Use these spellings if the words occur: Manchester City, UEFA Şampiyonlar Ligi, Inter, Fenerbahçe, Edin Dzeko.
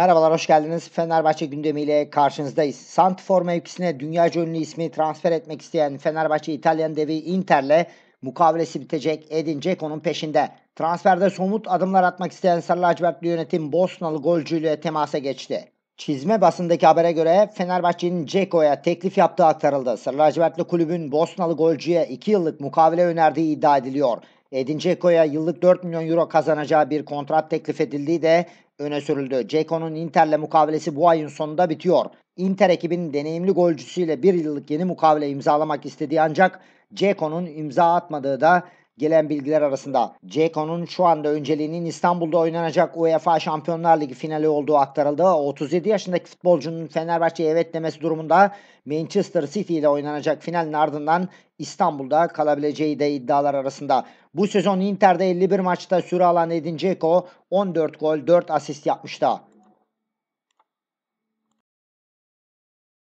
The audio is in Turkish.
Merhabalar, hoş geldiniz. Fenerbahçe gündemiyle karşınızdayız. Santifor mevkisine dünyaca ünlü ismi transfer etmek isteyen Fenerbahçe İtalyan devi Inter'le mukavelesi bitecek Edin Dzeko'nun peşinde. Transferde somut adımlar atmak isteyen Sarı Lacivertli yönetim Bosnalı golcüyle temasa geçti. Çizme basındaki habere göre Fenerbahçe'nin Dzeko'ya teklif yaptığı aktarıldı. Sarı Lacivertli kulübün Bosnalı golcüye 2 yıllık mukavele önerdiği iddia ediliyor. Edin Dzeko'ya yıllık 4 milyon euro kazanacağı bir kontrat teklif edildiği de öne sürüldü. Dzeko'nun Inter'le mukavelesi bu ayın sonunda bitiyor. Inter ekibinin deneyimli golcüsüyle 1 yıllık yeni mukavele imzalamak istediği ancak Dzeko'nun imza atmadığı da gelen bilgiler arasında. Dzeko'nun şu anda önceliğinin İstanbul'da oynanacak UEFA Şampiyonlar Ligi finali olduğu aktarıldı. 37 yaşındaki futbolcunun Fenerbahçe'ye evet demesi durumunda Manchester City ile oynanacak finalin ardından İstanbul'da kalabileceği de iddialar arasında. Bu sezon Inter'de 51 maçta süre alan Edin Dzeko 14 gol 4 asist yapmıştı.